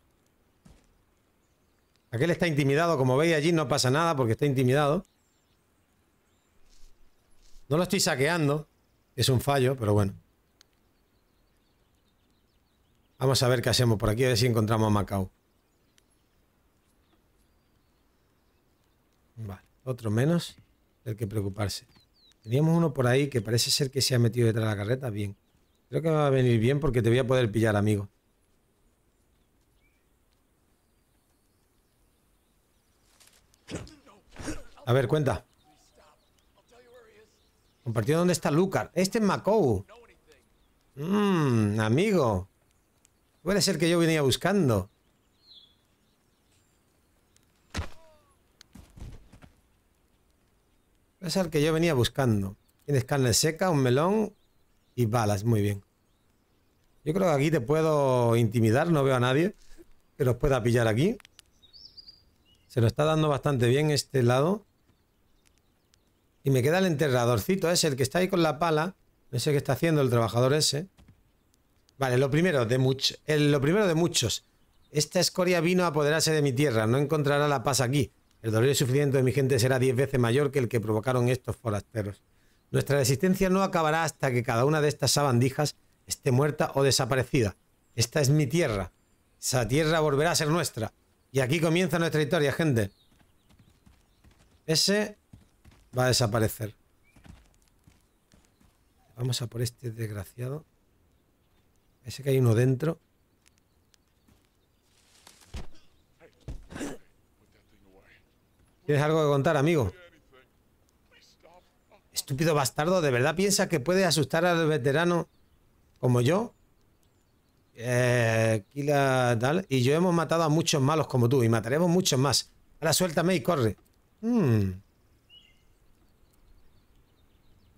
Aquel está intimidado. Como veis allí no pasa nada porque está intimidado. No lo estoy saqueando, es un fallo, pero bueno. Vamos a ver qué hacemos por aquí, a ver si encontramos a Macau. Vale, otro menos del que preocuparse. Teníamos uno por ahí que parece ser que se ha metido detrás de la carreta, bien. Creo que me va a venir bien porque te voy a poder pillar, amigo. A ver, cuenta. Compartido dónde está Lucar. Este es Macau. Mmm, amigo. Puede ser que yo venía buscando. Puede ser que yo venía buscando. Tienes carne seca, un melón y balas. Muy bien. Yo creo que aquí te puedo intimidar. No veo a nadie que los pueda pillar aquí. Se lo está dando bastante bien este lado. Y me queda el enterradorcito ese, el que está ahí con la pala. No sé qué está haciendo el trabajador ese. Vale, lo primero de, much el, lo primero de muchos. Esta escoria vino a apoderarse de mi tierra. No encontrará la paz aquí. El dolor y el sufrimiento de mi gente será diez veces mayor que el que provocaron estos forasteros. Nuestra resistencia no acabará hasta que cada una de estas sabandijas esté muerta o desaparecida. Esta es mi tierra. Esa tierra volverá a ser nuestra. Y aquí comienza nuestra historia, gente. Ese... va a desaparecer. Vamos a por este desgraciado. Ese que hay uno dentro. ¿Tienes algo que contar, amigo? Estúpido bastardo, ¿de verdad piensas que puede asustar al veterano como yo? Eh, aquí la, tal, y yo hemos matado a muchos malos como tú y mataremos muchos más. Ahora suéltame y corre. Mmm...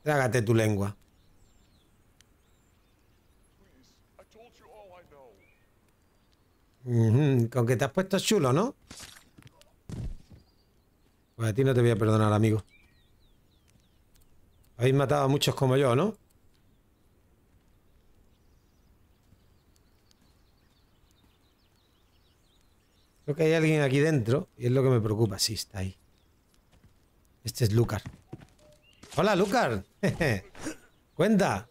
Trágate tu lengua. Mm-hmm. Con que te has puesto chulo, ¿no? Pues a ti no te voy a perdonar, amigo. Habéis matado a muchos como yo, ¿no? Creo que hay alguien aquí dentro y es lo que me preocupa. Sí, está ahí. Este es Lucar. Hola, Lucar. Cuenta.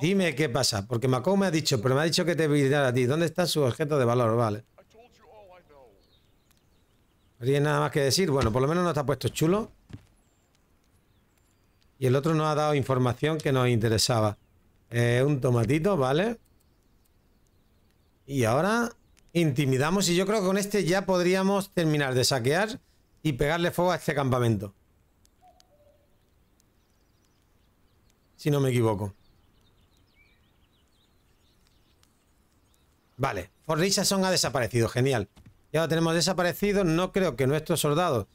Dime qué pasa. Porque Macau me ha dicho, pero me ha dicho que te brindara a ti. ¿Dónde está su objeto de valor? Vale. No tiene nada más que decir. Bueno, por lo menos no te ha puesto chulo. Y el otro nos ha dado información que nos interesaba. Eh, un tomatito, ¿vale? Y ahora intimidamos. Y yo creo que con este ya podríamos terminar de saquear y pegarle fuego a este campamento. Si no me equivoco. Vale. Fort Richardson ha desaparecido. Genial. Ya lo tenemos desaparecido. No creo que nuestros soldados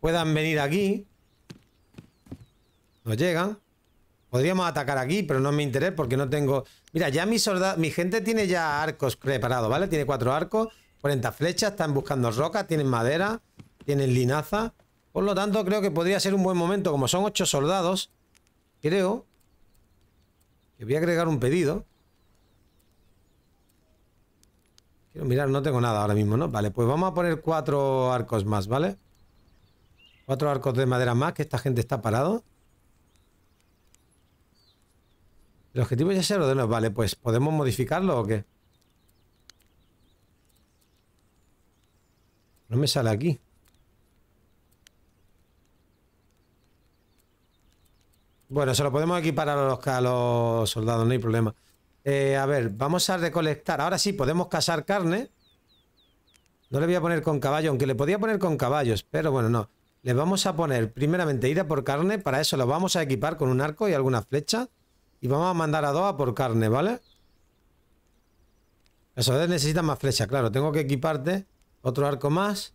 puedan venir aquí. No llegan. Podríamos atacar aquí, pero no me interesa porque no tengo... Mira, ya mi soldado, mi gente tiene ya arcos preparados, ¿vale? Tiene cuatro arcos, cuarenta flechas, están buscando rocas, tienen madera, tienen linaza. Por lo tanto, creo que podría ser un buen momento. Como son ocho soldados, creo que voy a agregar un pedido. Quiero mirar, no tengo nada ahora mismo, ¿no? Vale, pues vamos a poner cuatro arcos más, ¿vale? Cuatro arcos de madera más, que esta gente está parado. El objetivo ya se ordenó. Vale, pues ¿podemos modificarlo o qué? No me sale aquí. Bueno, se lo podemos equiparar a los, a los soldados, no hay problema. Eh, a ver, vamos a recolectar. Ahora sí, podemos cazar carne. No le voy a poner con caballo, aunque le podía poner con caballos, pero bueno, no. Les vamos a poner primeramente ir a por carne. Para eso lo vamos a equipar con un arco y algunas flechas. Y vamos a mandar a dos a por carne, ¿vale? Los soldados necesitan más flechas, claro. Tengo que equiparte otro arco más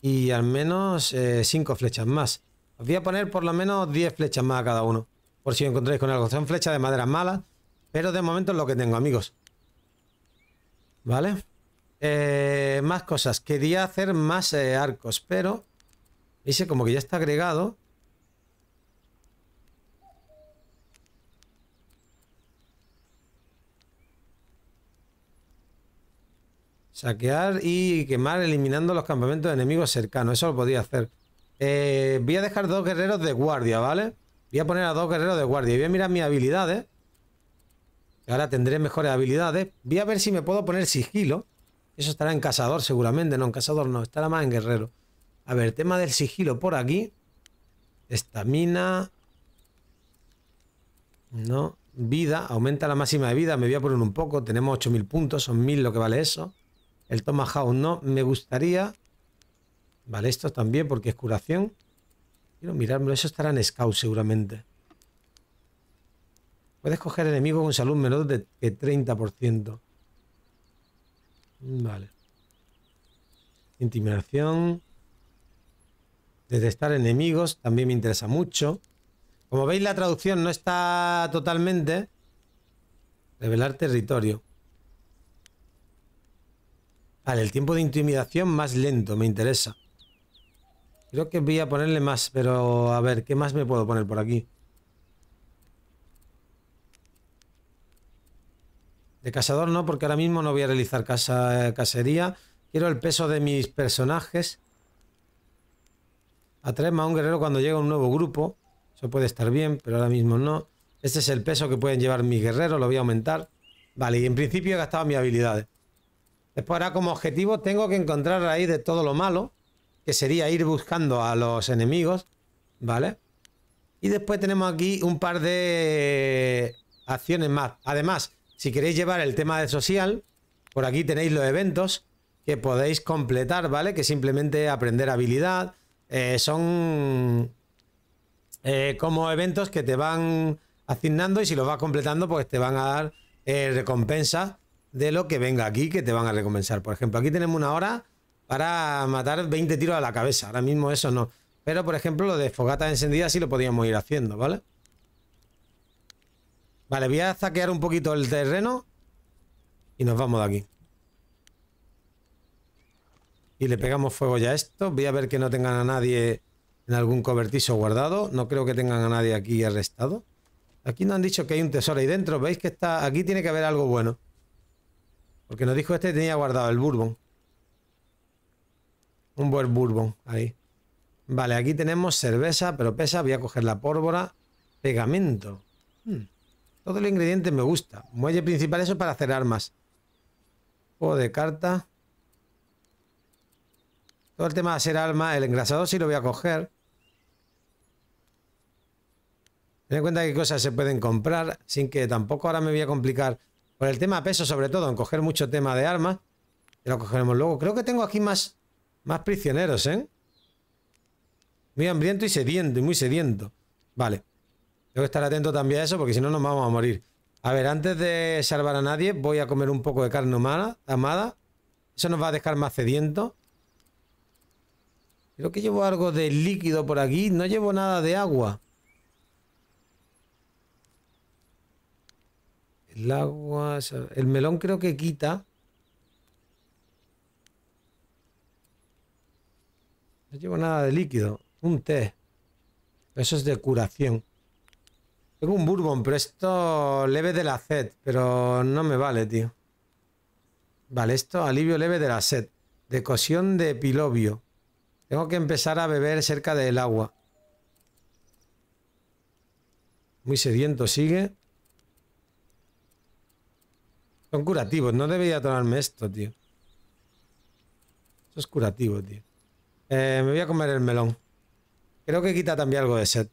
y al menos eh, cinco flechas más. Os voy a poner por lo menos diez flechas más a cada uno, por si os encontráis con algo. Son flechas de madera malas, pero de momento es lo que tengo, amigos. ¿Vale? Eh, más cosas. Quería hacer más eh, arcos, pero... Dice como que ya está agregado... Saquear y quemar eliminando los campamentos de enemigos cercanos. Eso lo podía hacer. Eh, voy a dejar dos guerreros de guardia, ¿vale? Voy a poner a dos guerreros de guardia. Y voy a mirar mis habilidades. Ahora tendré mejores habilidades. Voy a ver si me puedo poner sigilo. Eso estará en cazador seguramente. No, en cazador no. Estará más en guerrero. A ver, tema del sigilo por aquí. Estamina. No. Vida. Aumenta la máxima de vida. Me voy a poner un poco. Tenemos ocho mil puntos. Son mil lo que vale eso. El Tomahawk no, me gustaría... Vale, esto también porque es curación. Quiero mirármelo, eso estará en Scout seguramente. Puedes coger enemigos con salud menor de treinta por ciento. Vale. Intimidación. Detectar enemigos, también me interesa mucho. Como veis la traducción no está totalmente. Revelar territorio. Vale, el tiempo de intimidación más lento, me interesa. Creo que voy a ponerle más, pero a ver, ¿qué más me puedo poner por aquí? De cazador no, porque ahora mismo no voy a realizar caza, cacería. Quiero el peso de mis personajes. Atrae más a un guerrero cuando llega un nuevo grupo. Eso puede estar bien, pero ahora mismo no. Este es el peso que pueden llevar mis guerreros, lo voy a aumentar. Vale, y en principio he gastado mis habilidades. Después ahora como objetivo tengo que encontrar raíz de todo lo malo, que sería ir buscando a los enemigos, ¿vale? Y después tenemos aquí un par de acciones más. Además, si queréis llevar el tema de social, por aquí tenéis los eventos que podéis completar, ¿vale? Que simplemente aprender habilidad. Eh, son eh, como eventos que te van asignando y si los vas completando, pues te van a dar eh, recompensas. De lo que venga aquí, que te van a recompensar. Por ejemplo, aquí tenemos una hora para matar veinte tiros a la cabeza. Ahora mismo eso no. Pero, por ejemplo, lo de fogatas encendidas sí lo podíamos ir haciendo, ¿vale? Vale, voy a saquear un poquito el terreno. Y nos vamos de aquí. Y le pegamos fuego ya a esto. Voy a ver que no tengan a nadie en algún cobertizo guardado. No creo que tengan a nadie aquí arrestado. Aquí nos han dicho que hay un tesoro ahí dentro. ¿Veis que está? Aquí tiene que haber algo bueno. Porque nos dijo este que tenía guardado el bourbon. Un buen bourbon, ahí. Vale, aquí tenemos cerveza, pero pesa. Voy a coger la pólvora. Pegamento. Hmm. Todos los ingredientes me gusta. Muelle principal, eso para hacer armas. Juego de carta. Todo el tema de hacer armas. El engrasador sí lo voy a coger. Ten en cuenta qué cosas se pueden comprar. Sin que tampoco ahora me voy a complicar... Por el tema peso, sobre todo, en coger mucho tema de armas. Que lo cogeremos luego. Creo que tengo aquí más, más prisioneros, ¿eh? Muy hambriento y sediento, y muy sediento. Vale. Tengo que estar atento también a eso, porque si no nos vamos a morir. A ver, antes de salvar a nadie, voy a comer un poco de carne humana, amada. Eso nos va a dejar más sedientos. Creo que llevo algo de líquido por aquí. No llevo nada de agua. El agua... El melón creo que quita. No llevo nada de líquido. Un té. Eso es de curación. Tengo un bourbon, pero esto leve de la sed. Pero no me vale, tío. Vale, esto alivio leve de la sed. Decocción de pilobio. Tengo que empezar a beber cerca del agua. Muy sediento sigue. Son curativos. No debería tomarme esto, tío. Eso es curativo, tío. Eh, me voy a comer el melón. Creo que quita también algo de sed.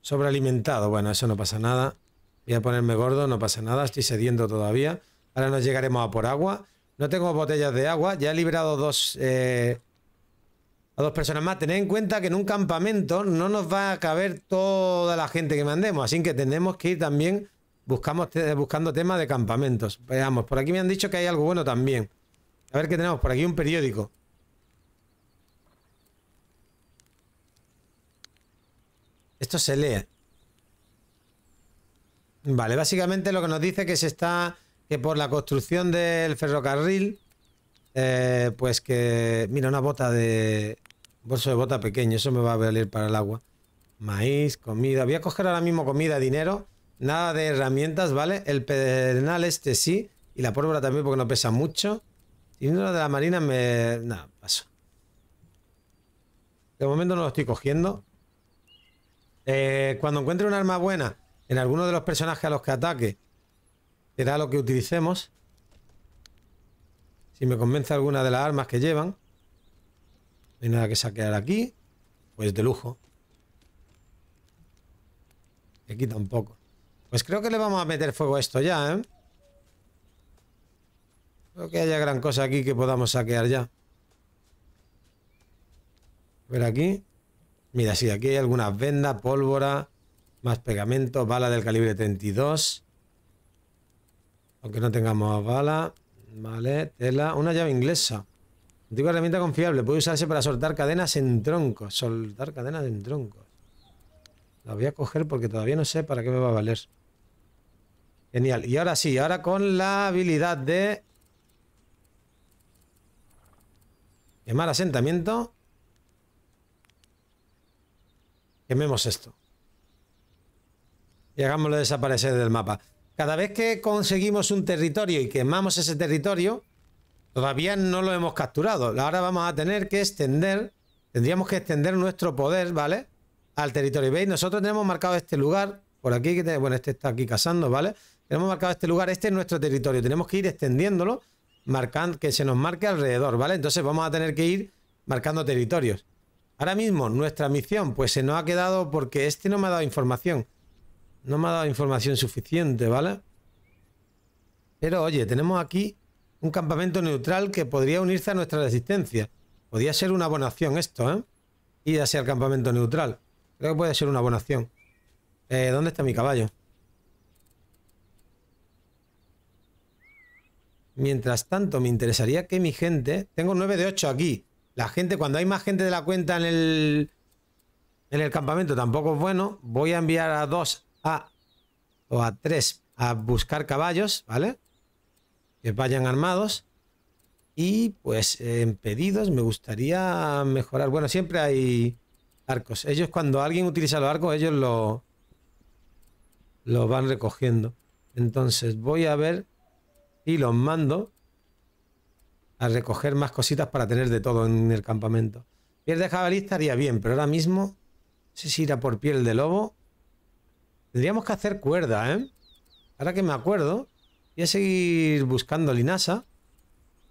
Sobrealimentado. Bueno, eso no pasa nada. Voy a ponerme gordo. No pasa nada. Estoy sediento todavía. Ahora nos llegaremos a por agua. No tengo botellas de agua. Ya he liberado dos... Eh... A dos personas más. Tened en cuenta que en un campamento no nos va a caber toda la gente que mandemos. Así que tenemos que ir también buscamos, buscando temas de campamentos. Veamos, por aquí me han dicho que hay algo bueno también. A ver qué tenemos. Por aquí un periódico. Esto se lee. Vale, básicamente lo que nos dice que se está... Que por la construcción del ferrocarril... Eh, pues que... Mira, una bota de... Bolso de bota pequeño, eso me va a valer para el agua. Maíz, comida. Voy a coger ahora mismo comida, dinero. Nada de herramientas, ¿vale? El pedernal este sí. Y la pólvora también porque no pesa mucho. Y uno de la marina me... Nada, paso. De momento no lo estoy cogiendo. Eh, cuando encuentre un arma buena en alguno de los personajes a los que ataque, será lo que utilicemos. Si me convence alguna de las armas que llevan. No hay nada que saquear aquí. Pues de lujo. Aquí tampoco. Pues creo que le vamos a meter fuego a esto ya, ¿eh? Creo que haya gran cosa aquí que podamos saquear ya. A ver aquí. Mira, sí, aquí hay algunas vendas, pólvora, más pegamento, bala del calibre treinta y dos. Aunque no tengamos bala. Vale, tela. Una llave inglesa. Antigua herramienta confiable. Puede usarse para soltar cadenas en troncos. Soltar cadenas en troncos. La voy a coger porque todavía no sé para qué me va a valer. Genial. Y ahora sí, ahora con la habilidad de... Quemar asentamiento. Quememos esto. Y hagámoslo desaparecer del mapa. Cada vez que conseguimos un territorio y quemamos ese territorio, todavía no lo hemos capturado. Ahora vamos a tener que extender, tendríamos que extender nuestro poder, ¿vale? Al territorio. ¿Veis? Nosotros tenemos marcado este lugar, por aquí, bueno, este está aquí cazando, ¿vale? Tenemos marcado este lugar, este es nuestro territorio. Tenemos que ir extendiéndolo, marcando, que se nos marque alrededor, ¿vale? Entonces vamos a tener que ir marcando territorios. Ahora mismo nuestra misión, pues se nos ha quedado porque este no me ha dado información. No me ha dado información suficiente, ¿vale? Pero, oye, tenemos aquí un campamento neutral que podría unirse a nuestra resistencia. Podría ser una buena opción esto, ¿eh? Ir hacia el campamento neutral. Creo que puede ser una buena opción. Eh, ¿Dónde está mi caballo? Mientras tanto, me interesaría que mi gente... Tengo nueve de ocho aquí. La gente, cuando hay más gente de la cuenta en el, en el campamento, tampoco es bueno. Voy a enviar a dos... A, o a tres a buscar caballos, ¿vale? Que vayan armados. Y pues en pedidos me gustaría mejorar. Bueno, siempre hay arcos. Ellos cuando alguien utiliza los arcos, ellos lo, lo van recogiendo. Entonces voy a ver y los mando a recoger más cositas para tener de todo en el campamento. Piel de jabalí estaría bien, pero ahora mismo no sé si irá por piel de lobo. Tendríamos que hacer cuerda, ¿eh? Ahora que me acuerdo, voy a seguir buscando linaza.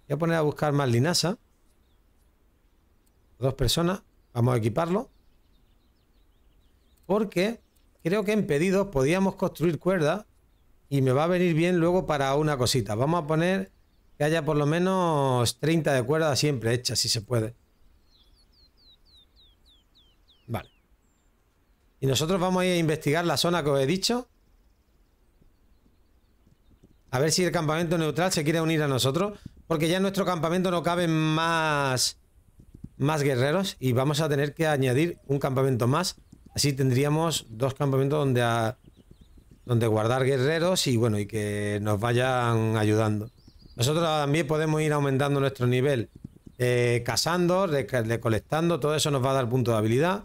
Voy a poner a buscar más linaza. Dos personas. Vamos a equiparlo. Porque creo que en pedidos podíamos construir cuerda. Y me va a venir bien luego para una cosita. Vamos a poner que haya por lo menos treinta de cuerda siempre hechas, si se puede. Vale. Y nosotros vamos a ir a investigar la zona que os he dicho. A ver si el campamento neutral se quiere unir a nosotros, porque ya en nuestro campamento no caben más, más guerreros y vamos a tener que añadir un campamento más. Así tendríamos dos campamentos donde, a, donde guardar guerreros y bueno, y que nos vayan ayudando. Nosotros también podemos ir aumentando nuestro nivel, eh, cazando, recolectando, todo eso nos va a dar puntos de habilidad.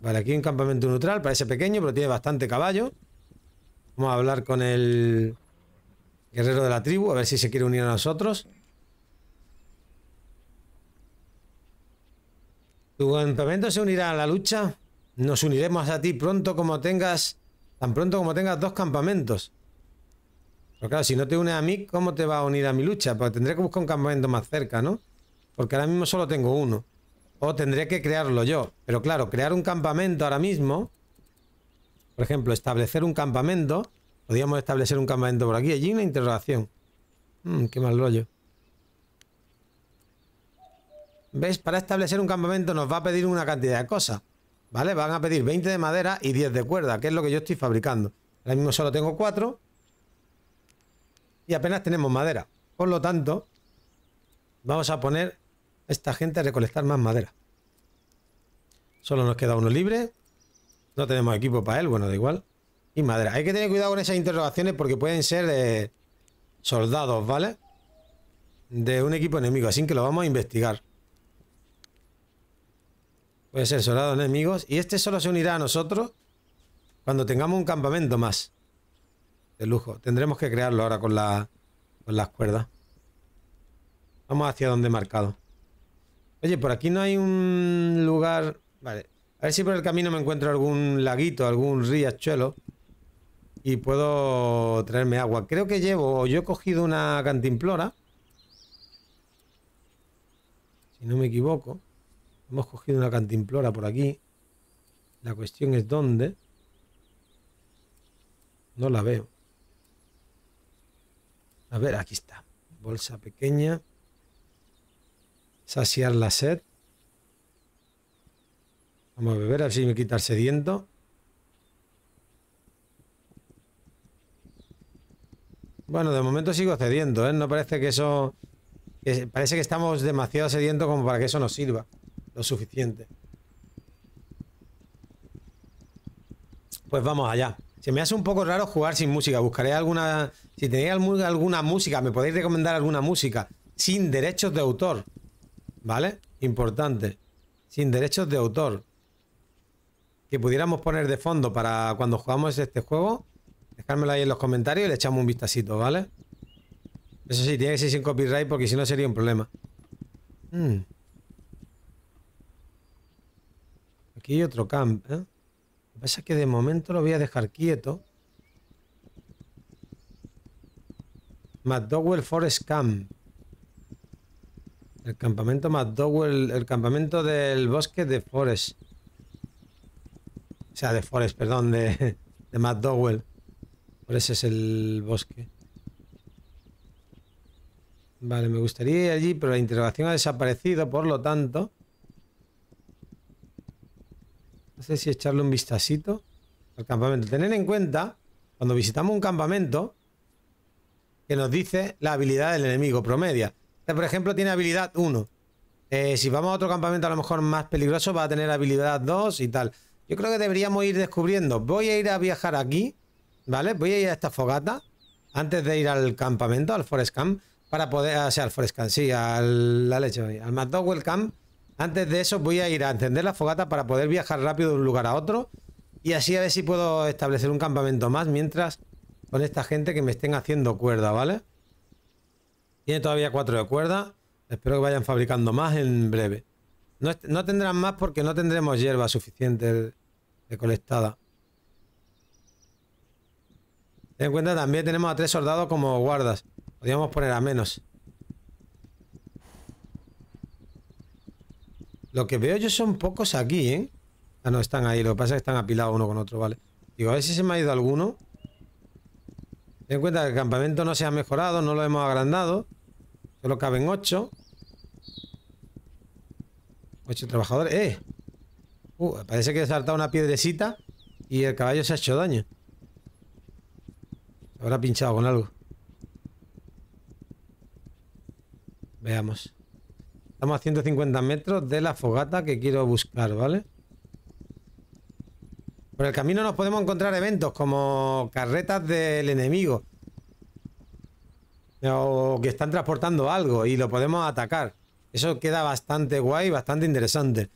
Vale, aquí un campamento neutral, parece pequeño, pero tiene bastante caballo. Vamos a hablar con el guerrero de la tribu, a ver si se quiere unir a nosotros. ¿Tu campamento se unirá a la lucha? Nos uniremos a ti pronto como tengas, tan pronto como tengas dos campamentos. Pero claro, si no te unes a mí, ¿cómo te va a unir a mi lucha? Pues tendré que buscar un campamento más cerca, ¿no? Porque ahora mismo solo tengo uno. O tendré que crearlo yo. Pero claro, crear un campamento ahora mismo. Por ejemplo, establecer un campamento. Podríamos establecer un campamento por aquí. Allí una interrogación. Mm, qué mal rollo. ¿Ves? Para establecer un campamento nos va a pedir una cantidad de cosas. ¿Vale? Van a pedir veinte de madera y diez de cuerda, que es lo que yo estoy fabricando. Ahora mismo solo tengo cuatro. Y apenas tenemos madera. Por lo tanto, vamos a poner... esta gente a recolectar más madera. Solo nos queda uno libre. No tenemos equipo para él, bueno, da igual. Y madera. Hay que tener cuidado con esas interrogaciones porque pueden ser eh, soldados, ¿vale? De un equipo enemigo, así que lo vamos a investigar. Pueden ser soldados enemigos. Y este solo se unirá a nosotros cuando tengamos un campamento más. De lujo. Tendremos que crearlo ahora con, la, con las cuerdas. Vamos hacia donde he marcado. Oye, por aquí no hay un lugar... Vale, a ver si por el camino me encuentro algún laguito, algún riachuelo. Y puedo traerme agua. Creo que llevo... Yo he cogido una cantimplora. Si no me equivoco. Hemos cogido una cantimplora por aquí. La cuestión es dónde. No la veo. A ver, aquí está. Bolsa pequeña. Saciar la sed. Vamos a beber, a ver si me quita el sediento. Bueno, de momento sigo cediendo, ¿eh? No parece que eso... Parece que estamos demasiado sedientos como para que eso nos sirva lo suficiente. Pues vamos allá. Se me hace un poco raro jugar sin música. Buscaré alguna... Si tenéis alguna música, me podéis recomendar alguna música sin derechos de autor. ¿Vale? Importante. Sin derechos de autor. Que pudiéramos poner de fondo para cuando jugamos este juego. Dejármelo ahí en los comentarios y le echamos un vistacito, ¿vale? Eso sí, tiene que ser sin copyright porque si no sería un problema. Mm. Aquí hay otro camp, ¿eh? Lo que pasa es que de momento lo voy a dejar quieto. McDowell Forest Camp. El campamento McDowell, el campamento del bosque de Forest. O sea, de Forest, perdón, de, de McDowell. Por ese es el bosque. Vale, me gustaría ir allí, pero la interrogación ha desaparecido, por lo tanto. No sé si echarle un vistacito al campamento. Tener en cuenta, cuando visitamos un campamento, que nos dice la habilidad del enemigo promedia. Por ejemplo, tiene habilidad uno. Eh, si vamos a otro campamento a lo mejor más peligroso, va a tener habilidad dos y tal. Yo creo que deberíamos ir descubriendo. Voy a ir a viajar aquí, ¿vale? Voy a ir a esta fogata antes de ir al campamento, al Forest Camp, para poder... O sea, al Forest Camp, sí, al, la leche, al McDowell Camp. Antes de eso voy a ir a encender la fogata para poder viajar rápido de un lugar a otro y así a ver si puedo establecer un campamento más mientras con esta gente que me estén haciendo cuerda, ¿vale? Tiene todavía cuatro de cuerda. Espero que vayan fabricando más en breve. No, no tendrán más porque no tendremos hierba suficiente recolectada. Ten en cuenta también tenemos a tres soldados como guardas. Podríamos poner a menos. Lo que veo yo son pocos aquí, ¿eh? Ah, no, están ahí. Lo que pasa es que están apilados uno con otro, ¿vale? Digo, a ver si se me ha ido alguno. Ten en cuenta que el campamento no se ha mejorado, no lo hemos agrandado. Solo caben ocho. Ocho trabajadores. ¡Eh! Uh, parece que he saltado una piedrecita y el caballo se ha hecho daño. Habrá pinchado con algo. Veamos. Estamos a ciento cincuenta metros de la fogata que quiero buscar, ¿vale? Por el camino nos podemos encontrar eventos como carretas del enemigo o que están transportando algo y lo podemos atacar. Eso queda bastante guay, bastante interesante.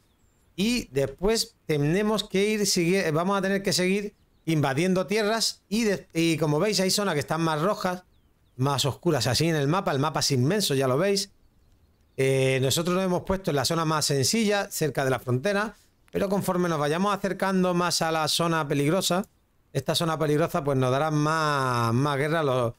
Y después tenemos que ir, sigue, vamos a tener que seguir invadiendo tierras y, de, y como veis hay zonas que están más rojas, más oscuras así en el mapa. El mapa es inmenso, ya lo veis. Eh, nosotros nos hemos puesto en la zona más sencilla, cerca de la frontera. Pero conforme nos vayamos acercando más a la zona peligrosa, esta zona peligrosa pues nos dará más, más guerra los,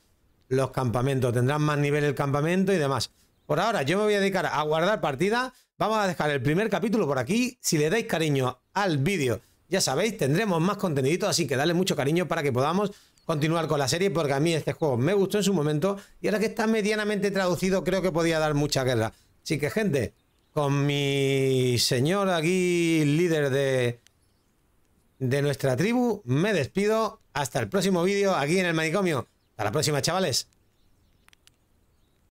los campamentos. Tendrán más nivel el campamento y demás. Por ahora yo me voy a dedicar a guardar partida. Vamos a dejar el primer capítulo por aquí. Si le dais cariño al vídeo, ya sabéis, tendremos más contenido. Así que dale mucho cariño para que podamos continuar con la serie. Porque a mí este juego me gustó en su momento. Y ahora que está medianamente traducido creo que podía dar mucha guerra. Así que gente... Con mi señor aquí, líder de, de nuestra tribu, me despido. Hasta el próximo vídeo aquí en el manicomio. Hasta la próxima, chavales.